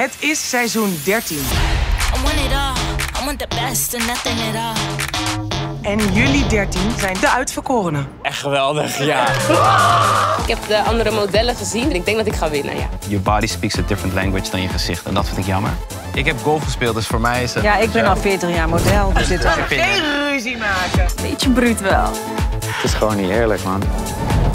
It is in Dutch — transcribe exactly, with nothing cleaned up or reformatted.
Het is seizoen dertien. En jullie dertien zijn de uitverkorenen. Echt geweldig, ja. Ik heb de andere modellen gezien en ik denk dat ik ga winnen, ja. Your body speaks a different language dan je gezicht en dat vind ik jammer. Ik heb golf gespeeld, dus voor mij is het... Ja, ik ben al veertig jaar model, dus dit is... Geen ruzie maken. Beetje bruut wel. Het is gewoon niet eerlijk, man.